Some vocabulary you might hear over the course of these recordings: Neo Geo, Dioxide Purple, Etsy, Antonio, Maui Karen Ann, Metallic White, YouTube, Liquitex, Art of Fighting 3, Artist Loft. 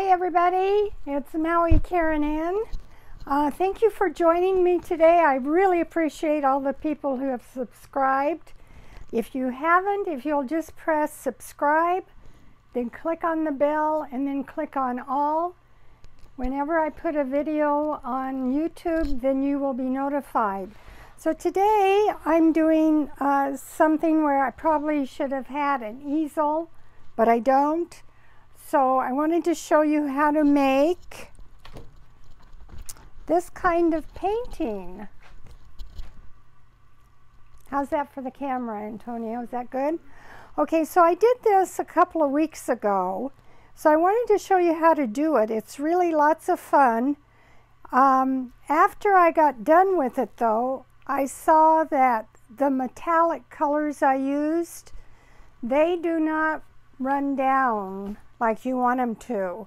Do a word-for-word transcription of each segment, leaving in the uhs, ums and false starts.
Hi everybody, it's Maui Karen Ann. Uh, thank you for joining me today. I really appreciate all the people who have subscribed. If you haven't, if you'll just press subscribe, then click on the bell and then click on all. Whenever I put a video on YouTube, then you will be notified. So today I'm doing uh, something where I probably should have had an easel, but I don't. So I wanted to show you how to make this kind of painting. How's that for the camera, Antonio? Is that good? Okay, so I did this a couple of weeks ago. So I wanted to show you how to do it. It's really lots of fun. Um, after I got done with it though, I saw that the metallic colors I used, they do not run down like you want them to.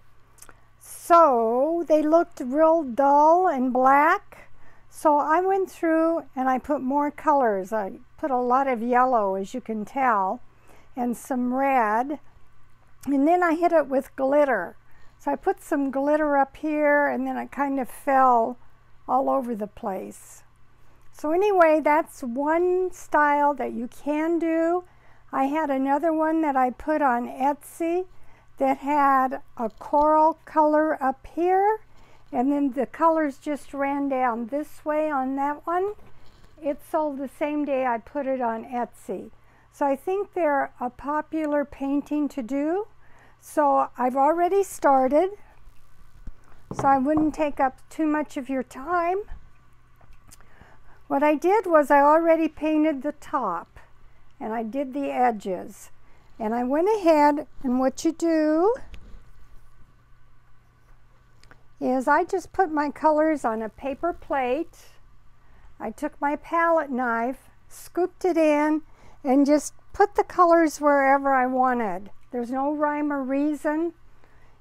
So they looked real dull and black. So I went through and I put more colors. I put a lot of yellow, as you can tell, and some red. And then I hit it with glitter. So I put some glitter up here and then it kind of fell all over the place. So anyway, that's one style that you can do. I had another one that I put on Etsy that had a coral color up here, and then the colors just ran down this way on that one. It sold the same day I put it on Etsy. So I think they're a popular painting to do. So I've already started, so I wouldn't take up too much of your time. What I did was I already painted the top, and I did the edges. And I went ahead, and what you do is I just put my colors on a paper plate. I took my palette knife, scooped it in, and just put the colors wherever I wanted. There's no rhyme or reason.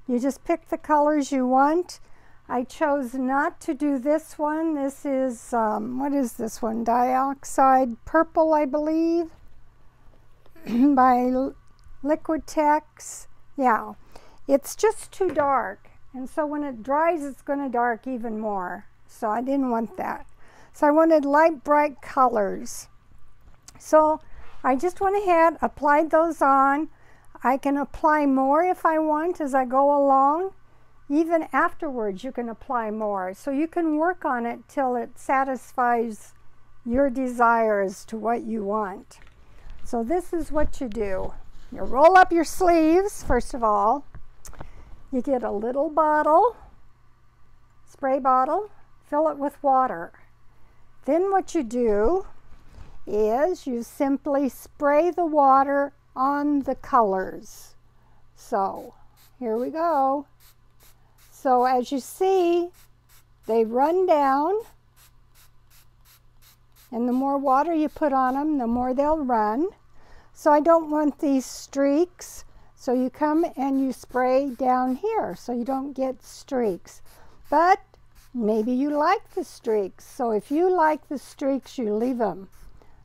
You just pick the colors you want. I chose not to do this one. This is, um, what is this one? Dioxide Purple, I believe, by Liquitex. Yeah, it's just too dark, and so when it dries it's going to dark even more, so I didn't want that. So I wanted light, bright colors, so I just went ahead, applied those on. I can apply more if I want as I go along. Even afterwards you can apply more, so you can work on it till it satisfies your desire as to what you want. So this is what you do. You roll up your sleeves, first of all. You get a little bottle, spray bottle, fill it with water. Then what you do is you simply spray the water on the colors. So here we go. So as you see, they run down, and the more water you put on them, the more they'll run. So I don't want these streaks, so you come and you spray down here so you don't get streaks. But maybe you like the streaks, so if you like the streaks, you leave them.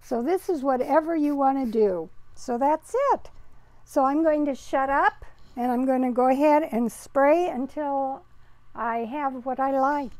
So this is whatever you want to do. So that's it. So I'm going to shut up and I'm going to go ahead and spray until I have what I like.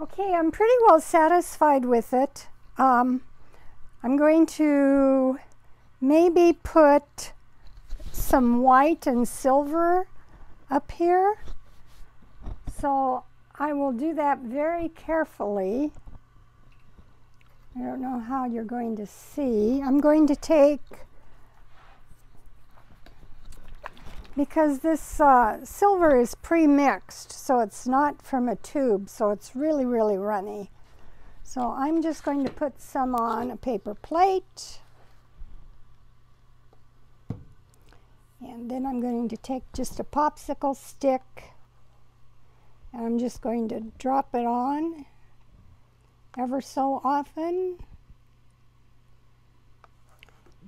Okay, I'm pretty well satisfied with it. Um, I'm going to maybe put some white and silver up here. So I will do that very carefully. I don't know how you're going to see. I'm going to take, because this uh, silver is pre-mixed, so it's not from a tube, so it's really, really runny. So I'm just going to put some on a paper plate. And then I'm going to take just a popsicle stick, and I'm just going to drop it on ever so often.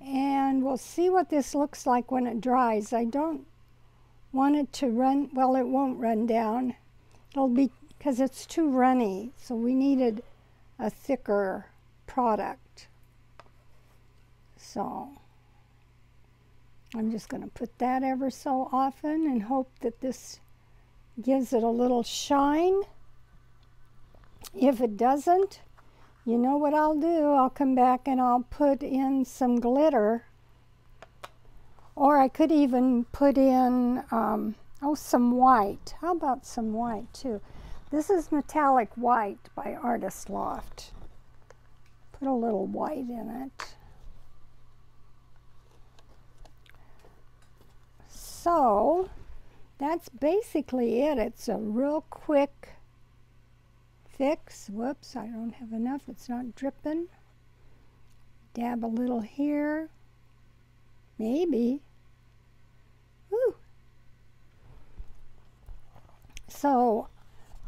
And we'll see what this looks like when it dries. I don't want it to run, well, it won't run down. It'll be, because it's too runny, so we needed a thicker product. So I'm just going to put that ever so often and hope that this gives it a little shine. If it doesn't, you know what I'll do? I'll come back and I'll put in some glitter. Or I could even put in, um, oh, some white. How about some white, too? This is Metallic White by Artist Loft. Put a little white in it. So, that's basically it. It's a real quick fix. Whoops, I don't have enough. It's not dripping. Dab a little here. Maybe. Woo. So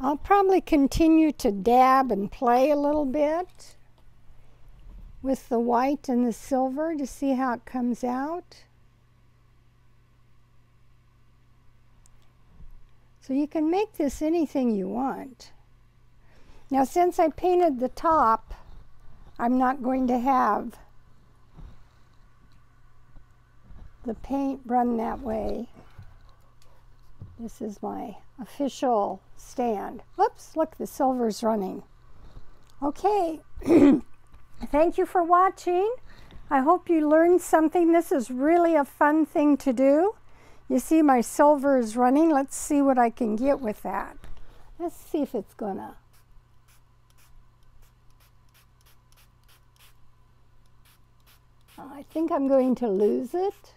I'll probably continue to dab and play a little bit with the white and the silver to see how it comes out. So you can make this anything you want. Now, since I painted the top, I'm not going to have the paint run that way. This is my official stand. Whoops, look, the silver's running. Okay, thank you for watching. I hope you learned something. This is really a fun thing to do. You see my silver is running. Let's see what I can get with that. Let's see if it's gonna. I think I'm going to lose it.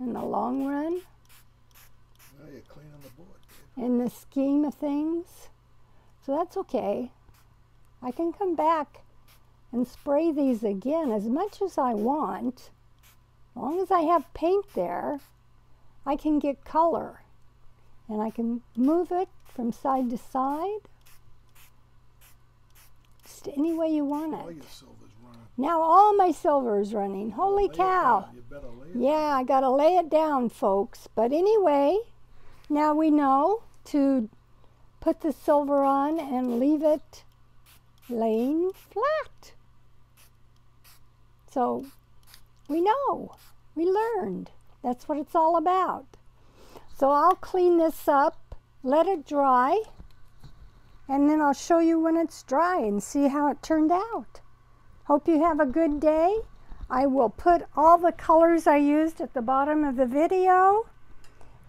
In the long run, well, you're clean on the board, dude. In the scheme of things. So that's okay. I can come back and spray these again as much as I want. As long as I have paint there, I can get color. And I can move it from side to side. Just any way you want it. All your silver's running. Now all my silver is running. Holy cow. Yeah, I gotta lay it down, folks. But anyway, now we know to put the silver on and leave it laying flat. So we know, we learned. That's what it's all about. So I'll clean this up, let it dry, and then I'll show you when it's dry and see how it turned out. Hope you have a good day. I will put all the colors I used at the bottom of the video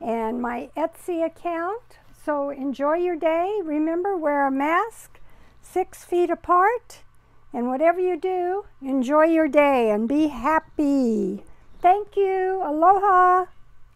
and my Etsy account. So enjoy your day. Remember, wear a mask, six feet apart, and whatever you do, enjoy your day and be happy. Thank you. Aloha.